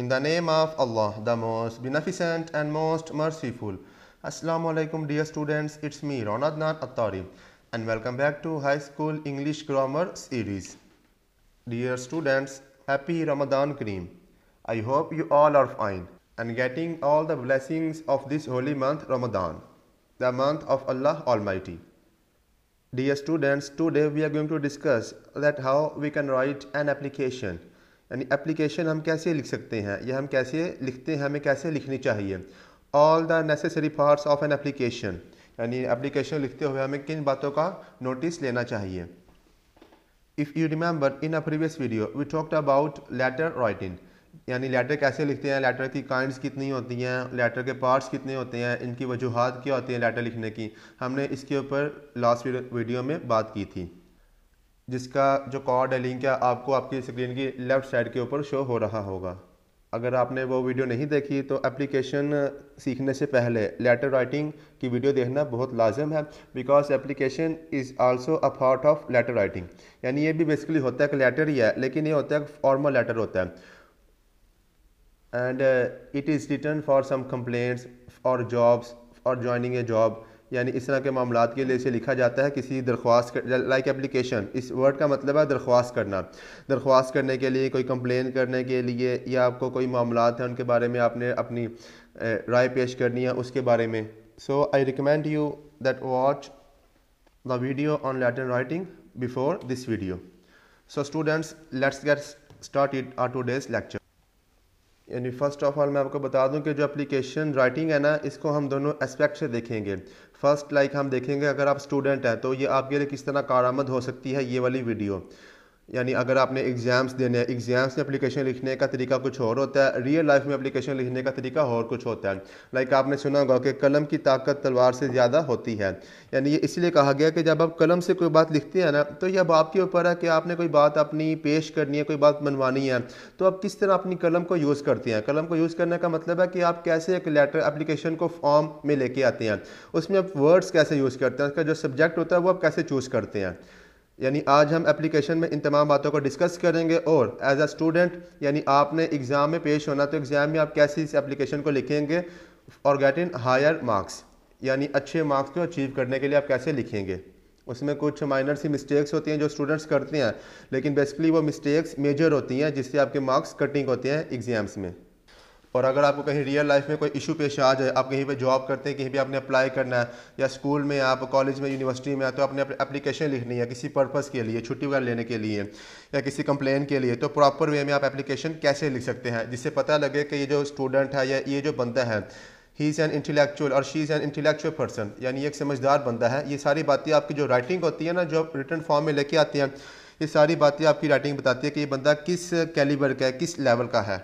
In the name of Allah, the most beneficent and most merciful. Assalamu alaikum dear students, it's me Rana Adnan Attari and welcome back to High School English Grammar Series. Dear students, happy Ramadan Kareem. I hope you all are fine and getting all the blessings of this holy month Ramadan, the month of Allah Almighty. Dear students, today we are going to discuss that how we can write an application. यानी application हम कैसे लिख सकते हैं या हम कैसे लिखते हैं, हमें कैसे लिखनी चाहिए. All the necessary parts of an application, यानी एप्लीकेशन लिखते हुए हमें किन बातों का नोटिस लेना चाहिए. If you remember in a previous video we talked about letter writing, यानी लेटर कैसे लिखते हैं, लेटर की काइंड्स कितनी होती हैं, लेटर के पार्ट्स कितने होते हैं, इनकी वजूहात क्या होती हैं लेटर लिखने की. हमने इसके ऊपर लास्ट वीडियो में बात की थी, जिसका जो कॉर्ड है लिंक है आपको आपकी स्क्रीन की लेफ़्ट साइड के ऊपर शो हो रहा होगा. अगर आपने वो वीडियो नहीं देखी तो एप्लीकेशन सीखने से पहले लेटर राइटिंग की वीडियो देखना बहुत लाजम है, because application is also a part of letter writing. यानी ये भी बेसिकली होता है कि लेटर ही है, लेकिन ये होता है फॉर्मल लेटर होता है. And it is written for some complaints और जॉब्स और ज्वाइनिंग ए जॉब, यानी इस तरह के मामलात के लिए इसे लिखा जाता है. किसी दरख्वास्त, लाइक एप्लीकेशन इस वर्ड का मतलब है दरख्वास्त करना. दरख्वास्त करने के लिए, कोई कंप्लेन करने के लिए, या आपको कोई मामलात हैं उनके बारे में आपने अपनी राय पेश करनी है उसके बारे में. So I recommend you that watch the video on letter writing before this video. So students, let's get started our today's lecture. यानी फ़र्स्ट ऑफ ऑल मैं आपको बता दूं कि जो एप्लीकेशन राइटिंग है ना, इसको हम दोनों एस्पेक्ट से देखेंगे. फ़र्स्ट लाइक हम देखेंगे अगर आप स्टूडेंट हैं तो ये आपके लिए किस तरह कारआमद हो सकती है ये वाली वीडियो. यानी अगर आपने एग्ज़ाम्स देने हैं, एग्ज़ाम्स में एप्लीकेशन लिखने का तरीका कुछ और होता है, रियल लाइफ में एप्लीकेशन लिखने का तरीका और कुछ होता है. लाइक आपने सुना होगा कि कलम की ताकत तलवार से ज़्यादा होती है. यानी ये इसलिए कहा गया कि जब आप कलम से कोई बात लिखते हैं ना, तो यह अब आपके ऊपर है कि आपने कोई बात अपनी पेश करनी है, कोई बात मनवानी है, तो आप किस तरह अपनी कलम को यूज़ करते हैं. कलम को यूज़ करने का मतलब है कि आप कैसे एक लेटर एप्लीकेशन को फॉर्म में लेके आते हैं, उसमें आप वर्ड्स कैसे यूज़ करते हैं, उसका जो सब्जेक्ट होता है वो आप कैसे चूज़ करते हैं. यानी आज हम एप्लीकेशन में इन तमाम बातों को डिस्कस करेंगे. और एज अ स्टूडेंट, यानी आपने एग्ज़ाम में पेश होना, तो एग्ज़ाम में आप कैसे इस एप्लीकेशन को लिखेंगे और गेट इन हायर मार्क्स, यानी अच्छे मार्क्स को अचीव करने के लिए आप कैसे लिखेंगे. उसमें कुछ माइनर सी मिस्टेक्स होती हैं जो स्टूडेंट्स करते हैं, लेकिन बेसिकली वो मिस्टेक्स मेजर होती हैं जिससे आपके मार्क्स कटिंग होते हैं एग्ज़ाम्स में. और अगर आपको कहीं रियल लाइफ में कोई इशू पेश आ जाए, आप कहीं पे जॉब करते हैं, कहीं भी आपने अप्लाई करना है, या स्कूल में, आप कॉलेज में, यूनिवर्सिटी में, तो आपने एप्लीकेशन लिखनी है किसी पर्पस के लिए, छुट्टी वगैरह लेने के लिए या किसी कंप्लेन के लिए, तो प्रॉपर वे में आप एप्लीकेशन कैसे लिख सकते हैं जिससे पता लगे कि ये जो स्टूडेंट है या ये जो बंदा है, ही इज़ एन इंटेलेक्चुअल और she is an intellectual person, यानी एक समझदार बंदा है. ये सारी बातें आपकी जो राइटिंग होती है ना, जो आप रिटन फॉर्म में लेके आते हैं, ये सारी बातें आपकी राइटिंग बताती है कि ये बंदा किस कैलिबर का है, किस लेवल का है.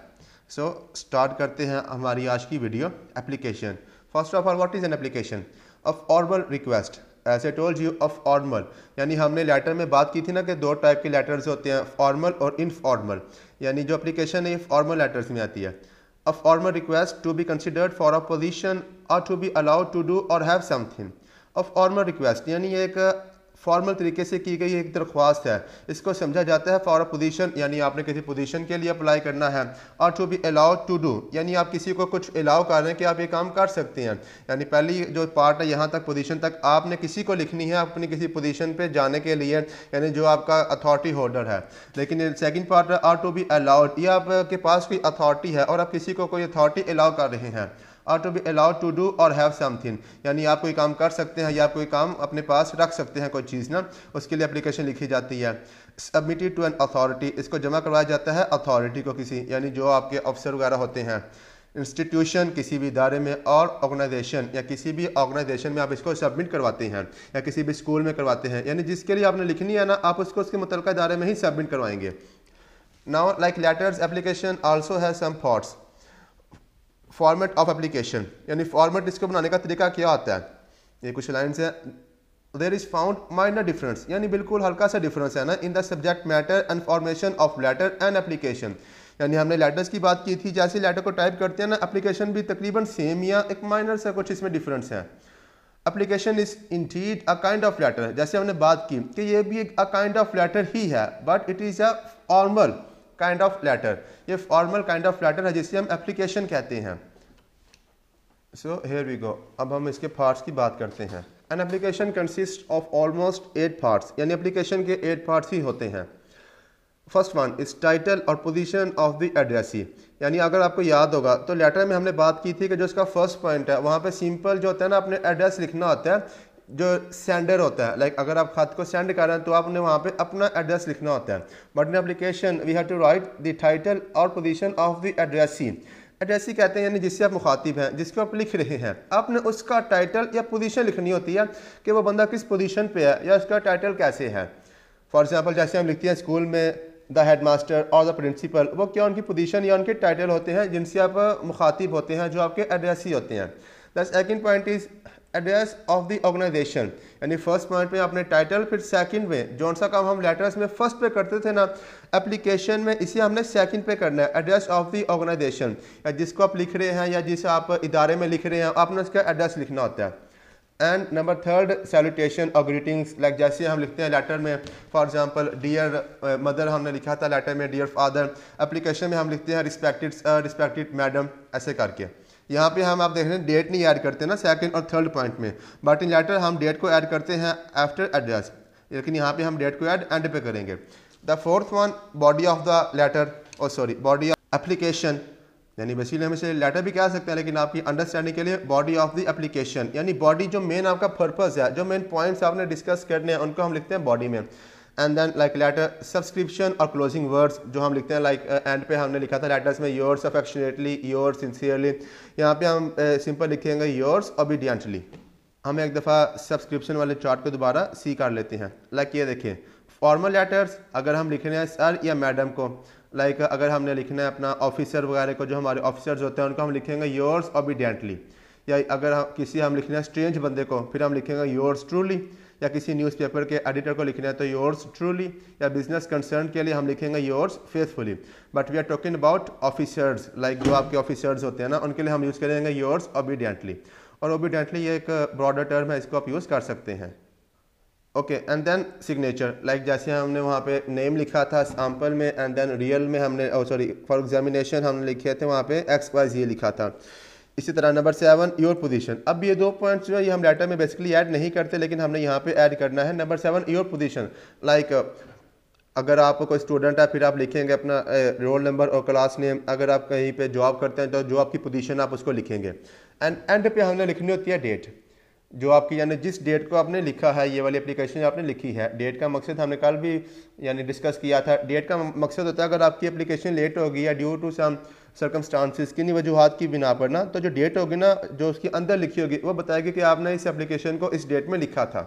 सो स्टार्ट करते हैं हमारी आज की video application. First of all, what is an application? A formal request, as I told you a formal. यानी हमने लेटर में बात की थी ना कि दो टाइप के लेटर्स होते हैं, फॉर्मल और इनफॉर्मल. यानी जो एप्लीकेशन है फॉर्मल लेटर्स में आती है. A formal request to be considered for a position और to be allowed to do और have something. A formal request यानी एक फॉर्मल तरीके से की गई एक दरख्वास्त है, इसको समझा जाता है फॉर अ पोजीशन, यानी आपने किसी पोजीशन के लिए अप्लाई करना है. और to be allowed to do यानी आप किसी को कुछ अलाउ कर रहे हैं कि आप ये काम कर सकते हैं. यानी पहली जो पार्ट है यहाँ तक, पोजीशन तक, आपने किसी को लिखनी है अपनी किसी पोजीशन पे जाने के लिए, यानी जो आपका अथॉरिटी होल्डर है. लेकिन सेकेंड पार्ट है और टू बी अलाउड, ये आपके पास कोई अथॉरिटी है और आप किसी को कोई अथॉरिटी अलाउ कर रहे हैं. और to be allowed to do और हैव समथिंग यानी आप कोई काम कर सकते हैं या आप कोई काम अपने पास रख सकते हैं, कोई चीज़ ना, उसके लिए एप्लीकेशन लिखी जाती है. सबमिटेड टू एन अथॉरिटी, इसको जमा करवाया जाता है अथॉरिटी को, किसी, यानी जो आपके अफसर वगैरह होते हैं. इंस्टीट्यूशन, किसी भी इदारे में. और ऑर्गेनाइजेशन, या किसी भी ऑर्गेनाइजेशन में आप इसको सबमिट करवाते हैं या किसी भी स्कूल में करवाते हैं. यानी जिसके लिए आपने लिखनी है ना, आप उसको उसके मुतल्लिका इदारे में ही सबमिट करवाएंगे. Now like letters, application also has some thoughts. Format of application यानी फॉर्मेट इसको बनाने का तरीका क्या होता है, ये कुछ लाइन्स है. There is found minor difference यानी बिल्कुल हल्का सा डिफरेंस है ना, in the subject matter and formation of letter and application. यानी हमने लेटर्स की बात की थी, जैसे लेटर को टाइप करते हैं ना, एप्लीकेशन भी तकरीबन सेम, या एक माइनर सा कुछ इसमें डिफरेंस है. Application is indeed a kind of letter, जैसे हमने बात की कि ये भी एक काइंड ऑफ लेटर ही है, but it is a formal kind of letter, ये फॉर्मल काइंड ऑफ लेटर है जिसे हम एप्लीकेशन कहते हैं। सो हियर वी गो, अब हम इसके पार्ट्स की बात करते हैं। An application consist of almost 8 parts, यानी एप्लीकेशन के 8 पार्ट्स ही होते हैं। फर्स्ट वन इज टाइटल और पोजीशन ऑफ द एड्रेसी, यानी अगर आपको याद होगा तो लेटर में हमने बात की थी कि जो इसका फर्स्ट पॉइंट है वहाँ पे सिंपल जो होता है ना अपने एड्रेस लिखना होता है, जो सेंडर होता है, लाइक अगर आप खत को सेंड कर रहे हैं तो आपने वहाँ पे अपना एड्रेस लिखना होता है। But in application we have to write the title और position of the addressee. Addressee कहते हैं यानी जिससे आप मुखातिब हैं, जिसको आप लिख रहे हैं, आपने उसका टाइटल या पोजीशन लिखनी होती है कि वो बंदा किस पोजीशन पे है या उसका टाइटल कैसे है। फॉर एग्जांपल जैसे हम लिखते हैं स्कूल में द हेडमास्टर और द प्रिंसिपल, वो क्या उनकी पोजीशन या उनके टाइटल होते हैं जिनसे आप मुखातिब होते हैं, जो आपके एड्रेसी होते हैं। The second point is address of the organisation, यानी फर्स्ट पॉइंट पे आपने टाइटल, फिर सेकंड में जौन सा काम हम लेटर्स में फर्स्ट पे करते थे ना, एप्लीकेशन में इसे हमने सेकंड पे करना है। एड्रेस ऑफ द ऑर्गेनाइजेशन, या जिसको आप लिख रहे हैं या जिसे आप इदारे में लिख रहे हैं, आपने उसका एड्रेस लिखना होता है। एंड नंबर थर्ड सैल्यूटेशन और ग्रीटिंग्स, लाइक जैसे हम लिखते हैं लेटर में, फॉर एग्जांपल डियर मदर हमने लिखा था लेटर में, डियर फादर। एप्लीकेशन में हम लिखते हैं रिस्पेक्टेड मैडम, ऐसे करके। यहाँ पे हम आप देख रहे हैं डेट नहीं ऐड करते ना सेकंड और थर्ड पॉइंट में, बट इन लेटर हम डेट को ऐड करते हैं आफ्टर एड्रेस, लेकिन यहाँ पे हम डेट को ऐड एंड पे करेंगे। The fourth one body of the letter, और सॉरी बॉडी ऑफ एप्लीकेशन, यानी बेसिकली हम इसे लेटर भी कह सकते हैं, लेकिन आपकी अंडरस्टैंडिंग के लिए बॉडी ऑफ द एप्लीकेशन, यानी बॉडी जो मेन आपका पर्पस है, जो मेन पॉइंट्स आपने डिस्कस करने हैं, उनको हम लिखते हैं बॉडी में। And then like letter subscription और क्लोजिंग वर्ड्स, जो हम लिखते हैं लाइक एंड पे हमने लिखा था लेटर्स में योर्स अफेक्शनेटली, योर्स सिंसियरली, यहाँ पे हम सिंपल लिखेंगे योर्स ओबीडियंटली। हम एक दफ़ा सब्सक्रिप्शन वाले चार्ट को दोबारा सी कर लेते हैं। लाइक ये देखिए फॉर्मल लेटर्स, अगर हम लिख रहे हैं सर या मैडम को, लाइक अगर हमने लिखना है अपना ऑफिसर वगैरह को, जो हमारे ऑफिसर्स होते हैं उनको हम लिखेंगे योर्स ओबीडियंटली, या अगर हम किसी हम लिखना है स्ट्रेंज बंदे को, फिर हम लिखेंगे योर्स ट्रूली, या किसी न्यूज़पेपर के एडिटर को लिखना है तो योर्स ट्रूली, या बिजनेस कंसर्न के लिए हम लिखेंगे yours faithfully. But we are talking about officers, like जो आपके ऑफिसर्स होते हैं ना, उनके लिए हम यूज़ करेंगे योर्स ओबीडियंटली। और ओबीडियंटली ये एक ब्रॉडर टर्म है, इसको आप यूज़ कर सकते हैं। Okay and then signature, like जैसे हमने वहाँ पे नेम लिखा था सैम्पल में, एंड देन रियल में हमने फॉर एग्जामिनेशन हमने लिखे थे वहाँ पे XYZ लिखा था। इसी तरह नंबर 7 योर पोजीशन। अब ये दो पॉइंट्स जो है ये हम लेटर में बेसिकली ऐड नहीं करते, लेकिन हमने यहाँ पे ऐड करना है। नंबर 7 योर पोजीशन, लाइक अगर आप कोई स्टूडेंट है फिर आप लिखेंगे अपना रोल नंबर और क्लास नेम। अगर आप कहीं पर जॉब करते हैं तो जो आपकी पोजीशन आप उसको लिखेंगे। एंड एंड पे हमने लिखनी होती है डेट, जो आपकी यानी जिस डेट को आपने लिखा है, ये वाली एप्लीकेशन आपने लिखी है। डेट का मकसद हमने कल भी यानी डिस्कस किया था। डेट का मकसद होता है अगर आपकी एप्लीकेशन लेट होगी या ड्यू टू सम सर्कमस्टांसिस किन्हीं वजूहत की बिना पर ना, तो जो डेट होगी ना, जो उसके अंदर लिखी होगी, वो बताएगी कि आपने इस एप्लीकेशन को इस डेट में लिखा था।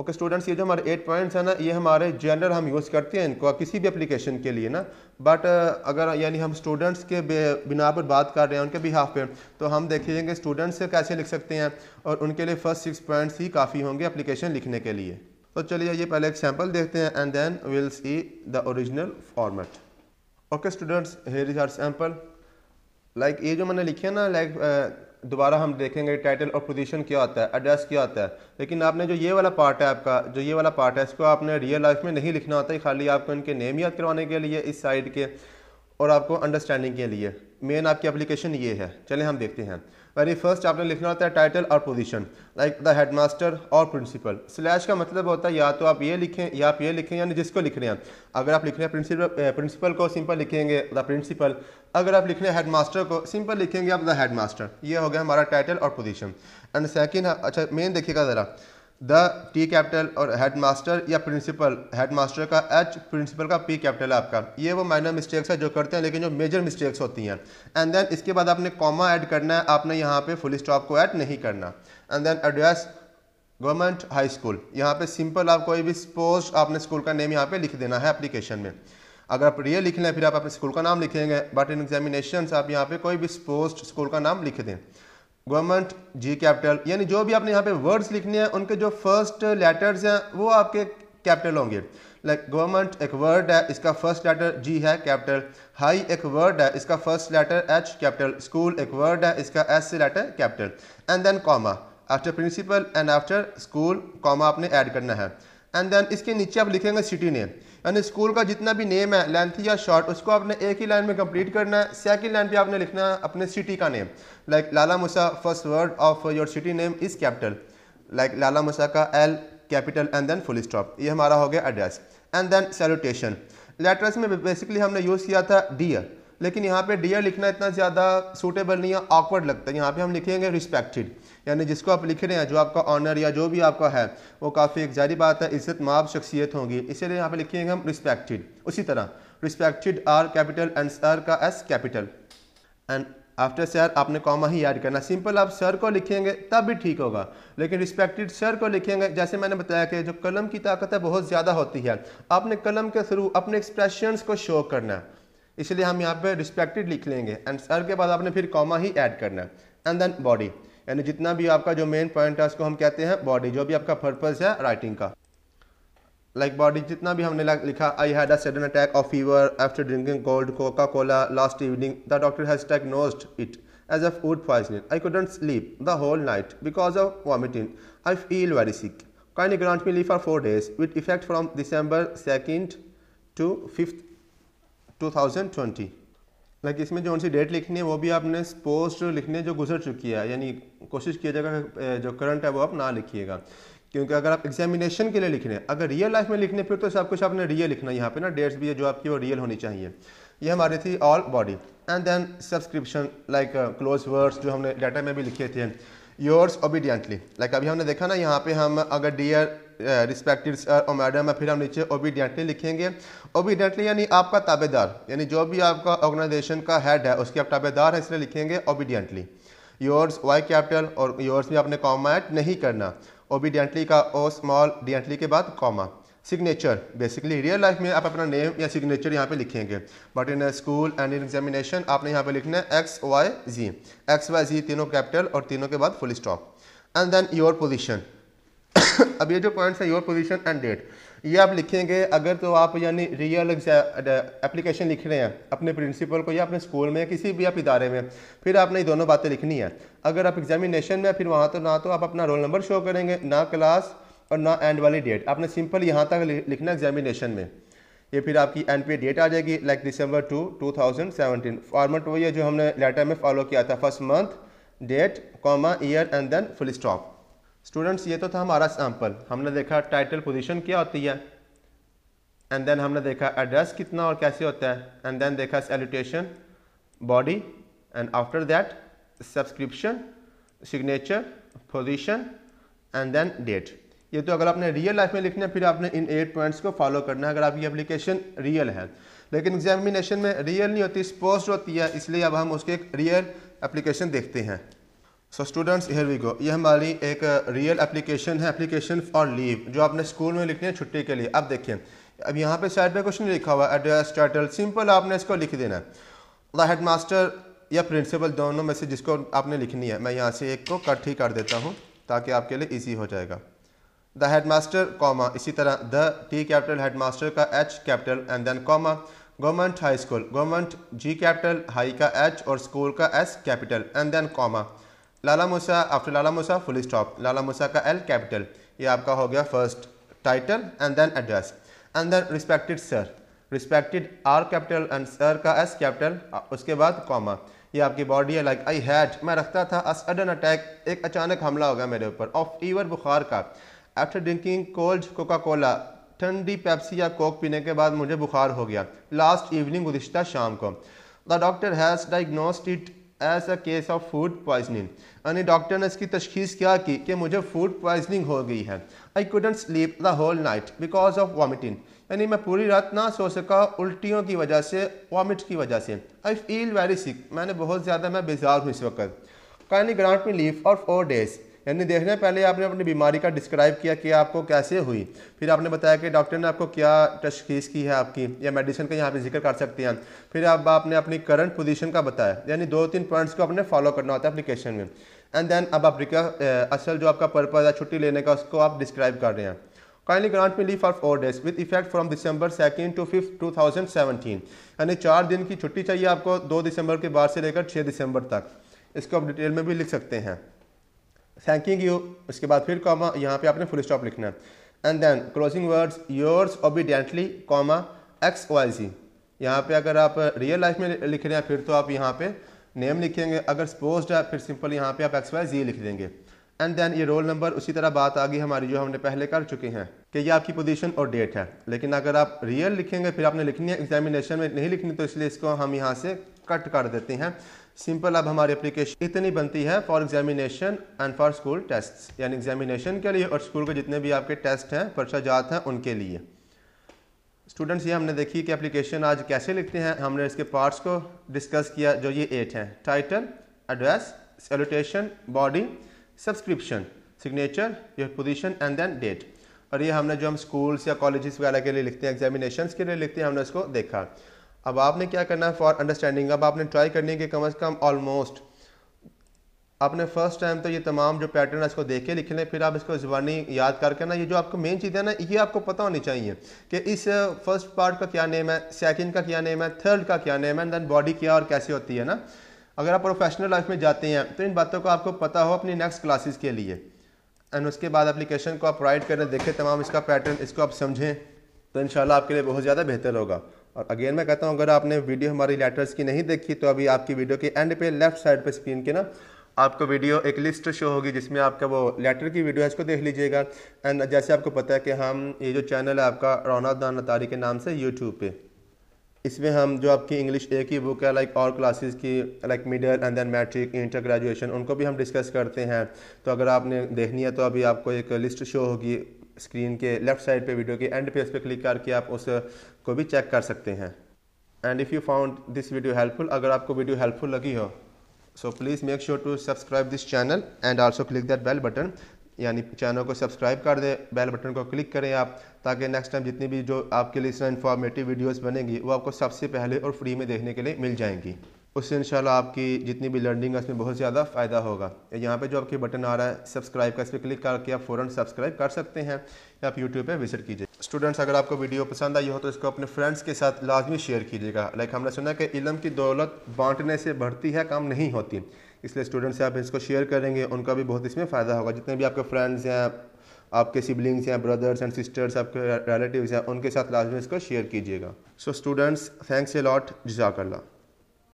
ओके स्टूडेंट्स, ये जो हमारे 8 पॉइंट्स हैं ना, ये हमारे जनरल हम यूज़ करते हैं इनको किसी भी एप्लीकेशन के लिए ना। बट अगर यानी हम स्टूडेंट्स के बिना पर बात कर रहे हैं उनके बिहाफ पे, तो हम देखेंगे स्टूडेंट्स से कैसे लिख सकते हैं, और उनके लिए फर्स्ट 6 पॉइंट्स ही काफ़ी होंगे एप्लीकेशन लिखने के लिए। तो चलिए ये पहले एक सैम्पल देखते हैं and then will see the original format. Okay students, here is our sample. Like ये जो मैंने लिखे ना, लाइक दोबारा हम देखेंगे टाइटल और पोजीशन क्या होता है, एड्रेस क्या होता है, लेकिन आपने जो ये वाला पार्ट है आपका, जो ये वाला पार्ट है, इसको आपने रियल लाइफ में नहीं लिखना होता है, खाली आपको इनके नेम याद करवाने के लिए इस साइड के, और आपको अंडरस्टैंडिंग के लिए। मेन आपकी एप्लीकेशन ये है। चले हम देखते हैं। वेरी फर्स्ट आपने लिखना होता है टाइटल और पोजीशन, लाइक द हेडमास्टर और प्रिंसिपल। स्लैश का मतलब होता है या तो आप ये लिखें या आप ये लिखें, यानी जिसको लिख रहे हैं। अगर आप लिख रहे हैं प्रिंसिपल को, सिंपल लिखेंगे द प्रिंसिपल। अगर आप लिख रहे हैं हेडमास्टर को, सिंपल लिखेंगे आप द हेडमास्टर। ये हो गया हमारा टाइटल और पोजीशन। एंड सेकेंड, अच्छा मेन देखिएगा ज़रा, द टी कैपिटल और हेडमास्टर या प्रिंसिपल, हेडमास्टर का एच, प्रिंसिपल का पी कैपिटल आपका। ये वो माइनर मिस्टेक्स है जो करते हैं, लेकिन जो मेजर मिस्टेक्स होती हैं। एंड देन इसके बाद आपने कॉमा ऐड करना है, आपने यहाँ पे फुल स्टॉप को ऐड नहीं करना। And then address government high school, यहाँ पे सिंपल आप कोई भी पोस्ट, आपने स्कूल का नेम यहाँ पे लिख देना है एप्लीकेशन में। अगर आप रियल लिख लें फिर आप अपने स्कूल का नाम लिखेंगे, बट इन एग्जामिनेशन आप यहाँ पे कोई भी पोस्ट, स्कूल का नाम लिख दें। गवर्नमेंट जी कैपिटल, यानी जो भी आपने यहाँ पे वर्ड्स लिखने हैं उनके जो फर्स्ट लेटर्स हैं वो आपके कैपिटल होंगे। लाइक गवर्नमेंट एक वर्ड है, इसका फर्स्ट लेटर जी है कैपिटल। हाई एक वर्ड है, इसका first letter H capital. School एक वर्ड है, इसका एस से letter capital. And then comma after principal and after school, comma आपने ऐड करना है। एंड देन इसके नीचे आप लिखेंगे सिटी नेम, यानी स्कूल का जितना भी नेम है लेंथी या शॉर्ट उसको आपने एक ही लाइन में कंप्लीट करना है। सेकंड लाइन पे आपने लिखना है अपने सिटी का name, like Lala Musa first word of your city name is capital, like Lala Musa का L capital and then full stop. ये हमारा हो गया address and then salutation. Letters में बेसिकली हमने यूज़ किया था डियर, लेकिन यहाँ पे डियर लिखना इतना ज़्यादा सूटेबल नहीं है, ऑकवर्ड लगता है। यहाँ पे हम लिखेंगे रिस्पेक्टेड, यानी जिसको आप लिख रहे हैं जो आपका ऑनर या जो भी आपका है वो काफ़ी एक जारी बात है इज्जत माप शख्सियत होगी, इसीलिए यहाँ पे लिखेंगे हम रिस्पेक्टेड। उसी तरह respected R capital and sir का S capital and after sir आपने कॉमा ही ऐड करना। सिंपल आप सर को लिखेंगे तब भी ठीक होगा, लेकिन रिस्पेक्टेड सर को लिखेंगे, जैसे मैंने बताया कि जो कलम की ताकत है बहुत ज़्यादा होती है, आपने कलम के थ्रू अपने एक्सप्रेशंस को शो करना है, इसलिए हम यहाँ पे रिस्पेक्टेड लिख लेंगे एंड सर के बाद आपने फिर कॉमा ही ऐड करना एंड देन बॉडी, यानी जितना भी आपका जो मेन पॉइंट है उसको हम कहते हैं बॉडी, जो भी आपका पर्पस है राइटिंग का। लाइक बॉडी जितना भी हमने लिखा, I had a sudden attack of fever after drinking cold Coca Cola last evening, the doctor has diagnosed it as a food poisoning, I couldn't sleep the whole night because of vomiting, I feel very sick, kindly grant me leave for 4 days with effect from December 2nd to 5th 2020। Like इसमें जो उनसी date लिखनी है वो भी आपने post लिखने जो गुजर चुकी है, यानी कोशिश किया जाएगा जो करंट है वो आप ना लिखिएगा, क्योंकि अगर आप एग्जामिनेशन के लिए लिख रहे हैं, अगर रियल लाइफ में लिखने फिर तो सब कुछ आपने रियल लिखना है। यहाँ पे ना डेट्स भी है जो आपकी वो रियल होनी चाहिए। ये हमारी थी all body and then subscription, like close words जो हमने डाटा में भी लिखे थे, योर्स ओबीडियंटली। लाइक अभी हमने देखा ना, यहाँ पे हम अगर डियर रिस्पेक्टेड सर और मैडम है, फिर हम नीचे ओबीडियंटली लिखेंगे। ओबीडियंटली यानी आपका ताबेदार, यानी जो भी आपका ऑर्गेनाइजेशन का हेड है उसके आप ताबेदार है, इसलिए लिखेंगे ओबीडियंटली। योर्स वाई कैपिटल और योर्स में आपने कॉमा ऐड नहीं करना, ओबीडियंटली का ओ स्मॉल डियंटली के बाद comma. Signature, basically real life में आप अपना नेम या सिग्नेचर यहाँ पे लिखेंगे, but in school and in examination आपने यहाँ पे लिखना है एक्स वाई जी तीनों कैपिटल और तीनों के बाद full stop and then your position. अब ये जो पॉइंट्स है योर पोजीशन एंड डेट, ये आप लिखेंगे अगर तो आप यानी रियल एप्लीकेशन लिख रहे हैं अपने प्रिंसिपल को या अपने स्कूल में किसी भी आप इदारे में, फिर आपने ये दोनों बातें लिखनी है। अगर आप एग्जामिनेशन में फिर वहाँ तो ना तो आप अपना रोल नंबर शो करेंगे, ना क्लास और ना एंड वाली डेट, आपने सिंपल यहाँ तक लिखना एग्जामिनेशन में। ये फिर आपकी एंड पे डेट आ जाएगी, लाइक December 2, 2017। फॉर्मेट वही है जो हमने लेटर में फॉलो किया था, first month date comma year and then full stop. Students ये तो था हमारा सैम्पल। हमने देखा टाइटल पोजीशन क्या होती है, एंड देन हमने देखा एड्रेस कितना और कैसे होता है, एंड देन देखा salutation, body, and after that subscription, signature, position and then date. ये तो अगर आपने रियल लाइफ में लिखना है फिर आपने इन 8 पॉइंट्स को फॉलो करना है अगर आपकी एप्लीकेशन रियल है, लेकिन एग्जामिनेशन में रियल नहीं होती, स्पोस्ट होती है, इसलिए अब हम उसके एक रियल एप्लीकेशन देखते हैं। So students here we go. ये हमारी एक रियल एप्लीकेशन है, एप्लीकेशन फॉर लीव, जो आपने स्कूल में लिखनी है छुट्टी के लिए। अब देखिए, अब यहाँ पे साइड पे कुछ नहीं लिखा हुआ, एड्रेस टाइटल, सिंपल आपने इसको लिख देना है। द हेडमास्टर या प्रिंसिपल, दोनों में से जिसको आपने लिखनी है। मैं यहाँ से एक को कट ही कर देता हूँ ताकि आपके लिए ईजी हो जाएगा। द हेडमास्टर कॉमा, इसी तरह द टी कैपिटल हेडमास्टर का H capital and then comma. Government high school, government G capital high का एच और स्कूल का S capital and then comma. Lala Musa, after Lala Musa full stop, Lala Musa का एल कैपिटल। ये आपका हो गया first title and then address and then respected sir, respected R capital and sir का S capital, उसके बाद कॉमा। ये आपकी बॉडी है, लाइक आई हैड मैं रखता था, अ सडन अटैक एक अचानक हमला हो गया मेरे ऊपर, ऑफ फीवर बुखार का, after drinking cold Coca Cola ठंडी पेप्सी या कोक पीने के बाद मुझे बुखार हो गया, लास्ट इवनिंग गुज़िश्ता शाम को, the doctor has diagnosed it as a case of food poisoning, यानी डॉक्टर ने इसकी तशखीस क्या की कि मुझे फूड पॉइजनिंग हो गई है, I couldn't sleep the whole night because of vomiting, यानी मैं पूरी रात ना सो सका उल्टियों की वजह से, वॉमिट की वजह से, आई फील वेरी सिक मैंने बहुत ज़्यादा मैं बेजार हूँ इस वक्त, kindly grant me leave for 4 days, यानी देखने पहले आपने अपनी बीमारी का डिस्क्राइब किया कि आपको कैसे हुई, फिर आपने बताया कि डॉक्टर ने आपको क्या तशखीस की है आपकी, या मेडिसिन का यहाँ पे जिक्र कर सकते हैं, फिर अब आपने अपनी करंट पोजीशन का बताया, यानी 2-3 पॉइंट्स को आपने फॉलो करना होता है एप्लीकेशन में। एंड देन अब आप असल जो आपका पर्पज़ है छुट्टी लेने का उसको आप डिस्क्राइब कर रहे हैं। Kindly grant me leave for 4 days with effect from December 2nd to 5th 2017, यानी 4 दिन की छुट्टी चाहिए आपको 2 दिसंबर के बाद से लेकर 6 दिसंबर तक। इसको आप डिटेल में भी लिख सकते हैं। थैंकिंग यू, उसके बाद फिर कॉमा, यहाँ पे आपने फुल स्टॉप लिखना है and then closing words yours obediently comma xyz. यहाँ पे अगर आप रियल लाइफ में लिख रहे हैं फिर तो आप यहाँ पे नेम लिखेंगे, अगर सपोज्ड है फिर सिंपल यहाँ पे आप xyz लिख देंगे। एंड देन ये रोल नंबर, उसी तरह बात आ गई हमारी जो हमने पहले कर चुके हैं कि ये आपकी पोजीशन और डेट है। लेकिन अगर आप रियल लिखेंगे फिर आपने लिखनी है, एग्जामिनेशन में नहीं लिखनी, तो इसलिए इसको हम यहाँ से कट कर देते हैं। सिंपल अब हमारी एप्लीकेशन इतनी बनती है for examination and for school test, यानी एग्जामिनेशन के लिए और स्कूल के जितने भी आपके टेस्ट हैं, परीक्षाजात हैं, उनके लिए। स्टूडेंट्स ये हमने देखी कि एप्लीकेशन आज कैसे लिखते हैं, हमने इसके पार्ट्स को डिस्कस किया जो ये 8 हैं: title, address, salutation, body, subscription, signature, your position and then date. और ये हमने जो हम स्कूल्स या कॉलेजेस वगैरह के लिए लिखते हैं, एग्जामिनेशंस के लिए लिखते हैं, हमने उसको देखा। अब आपने क्या करना है फॉर अंडरस्टैंडिंग, अब आपने ट्राई करनी है कि कम से कम ऑलमोस्ट आपने फर्स्ट टाइम तो ये तमाम जो पैटर्न है इसको देख के लिख लें, फिर आप इसको ज़ुबानी याद करके ना, ये जो आपको मेन चीज़ है ना ये आपको पता होनी चाहिए कि इस फर्स्ट पार्ट का क्या नेम है, सेकंड का क्या नेम है, थर्ड का क्या नेम है, एंड देन बॉडी क्या और कैसे होती है ना। अगर आप प्रोफेशनल लाइफ में जाते हैं तो इन बातों को आपको पता हो अपनी नेक्स्ट क्लासेस के लिए। एंड उसके बाद एप्लीकेशन को आप राइट करें, देखें तमाम इसका पैटर्न, इसको आप समझें तो इंशाल्लाह आपके लिए बहुत ज़्यादा बेहतर होगा। और अगेन मैं कहता हूँ अगर आपने वीडियो हमारी लेटर्स की नहीं देखी तो अभी आपकी वीडियो के एंड पे लेफ्ट साइड पे स्क्रीन के ना आपको वीडियो एक लिस्ट शो होगी जिसमें आपका वो लेटर की वीडियो है, इसको देख लीजिएगा। एंड जैसे आपको पता है कि हम ये जो चैनल है आपका राना अदनान अतारी के नाम से यूट्यूब पे, इसमें हम जो आपकी इंग्लिश ए की बुक है लाइक और क्लासेस की like middle and then matric, inter graduation, उनको भी हम डिस्कस करते हैं। तो अगर आपने देखनी है तो अभी आपको एक लिस्ट शो होगी स्क्रीन के लेफ्ट साइड पे वीडियो के एंड पे, इस पर क्लिक करके आप उस को भी चेक कर सकते हैं। And if you found this video helpful, अगर आपको वीडियो हेल्पफुल लगी हो so please make sure to subscribe this channel and also click that bell button, यानी चैनल को सब्सक्राइब कर दे, बेल बटन को क्लिक करें आप, ताकि नेक्स्ट टाइम जितनी भी जो आपके लिए इसमें इंफॉर्मेटिव वीडियोस बनेंगी वो आपको सबसे पहले और फ्री में देखने के लिए मिल जाएंगी। उससे इंशाल्लाह आपकी जितनी भी लर्निंग है उसमें बहुत ज़्यादा फ़ायदा होगा। यहाँ पे जो आपके बटन आ रहा है सब्सक्राइब का, इस पर क्लिक करके आप फ़ौरन सब्सक्राइब कर सकते हैं या आप यूट्यूब पे विजिट कीजिए। स्टूडेंट्स अगर आपको वीडियो पसंद आई हो तो इसको अपने फ्रेंड्स के साथ लाजमी शेयर कीजिएगा। लाइक हमने सुना कि इल्म की दौलत बाँटने से बढ़ती है, कम नहीं होती, इसलिए स्टूडेंट्स आप इसको शेयर करेंगे उनका भी बहुत इसमें फ़ायदा होगा। जितने भी आपके फ्रेंड्स हैं, आपके सिबलिंग्स हैं, ब्रदर्स एंड सिस्टर्स, आपके रिलेटिव्स हैं, उनके साथ लाजमी इसको शेयर कीजिएगा। So students thanks a lot, जज़ाकल्लाह।